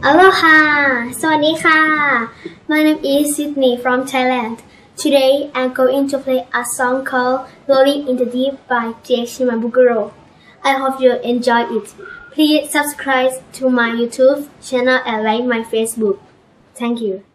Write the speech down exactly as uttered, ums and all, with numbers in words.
Aloha! Sawadee-ka! My name is Sydney from Thailand. Today I'm going to play a song called Rolling in the Deep by Jake Shimabukuro. I hope you enjoy it. Please subscribe to my YouTube channel and like my Facebook. Thank you.